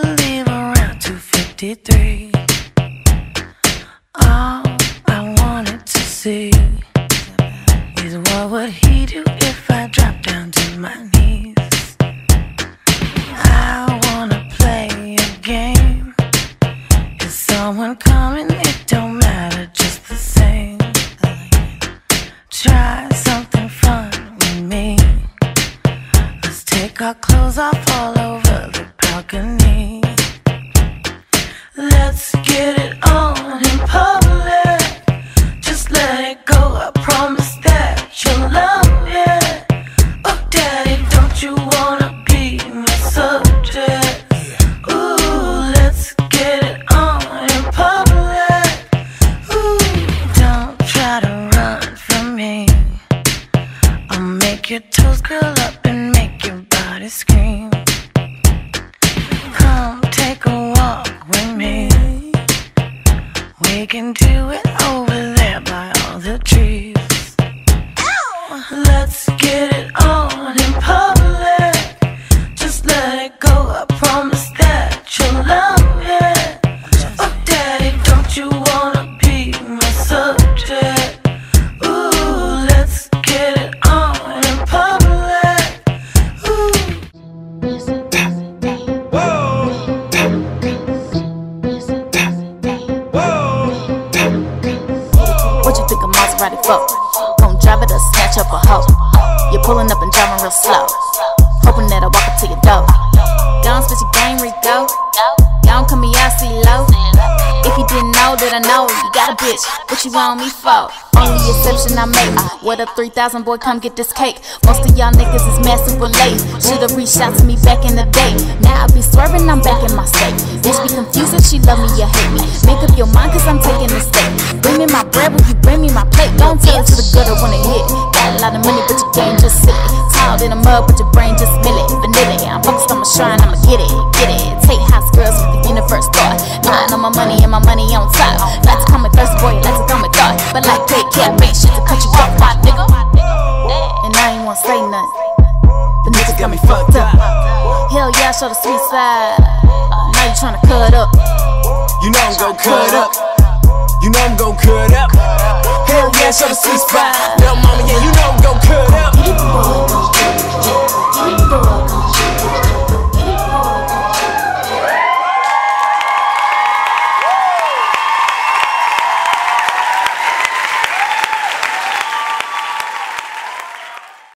to leave around 2:53. All I wanted to see is what would he do if I dropped down to my knees. I wanna play a game. Is someone coming? It don't matter, just the same. Try something fun with me. Let's take our clothes off all over the balcony. Let's get it on in public. Just let it go, I promise that you'll love it. Oh daddy, don't you wanna be my subject? Ooh, let's get it on in public. Ooh, don't try to run from me. I'll make your toes curl up and make your body scream. Come take a walk with me. We can do it over there by all the trees. Ow! Let's get it on in public. Just let it go, I promise that you'll love it. Oh daddy, don't you wanna be my subject? Ooh, let's get it on in public. Ooh. Gon' drive it or snatch up a hoe. You're pulling up and driving real slow, hoping that I walk up to your door. Gone spit your game, Rico. Y'all come me out, see low. If you didn't know that I know, you got a bitch. What you want me for? Only exception I make. What up, 3,000 boy? Come get this cake. Most of y'all niggas is mad super late. Shoulda reached out to me back in the day. Now I be swerving, I'm back in my state. Bitch be confused if she love me or hate me. Make up your mind, cause I'm taking a stake. Bring me my bread, will you bring me my plate? Don't tell it to the gutter when it hit. Got a lot of money, but your game just silly. Tiled in the mud, but your brain just millet. Vanilla, I'm focused on my shrine, I'ma get it, get it. Take house girls with the universe thought. Lying on my money and my money on top. Like to call me thirst boy, like to call me God. But like they can't make shit to cut you off, my nigga. And I ain't wanna say nothing. The niggas got me fucked up. Hell yeah, show the sweet side. Now you tryna cut up. You know I'm gon' cut up. You know I'm gon' cut up. Hell yeah, show the sweet side. Little mama, yeah, you know I'm gon' cut up.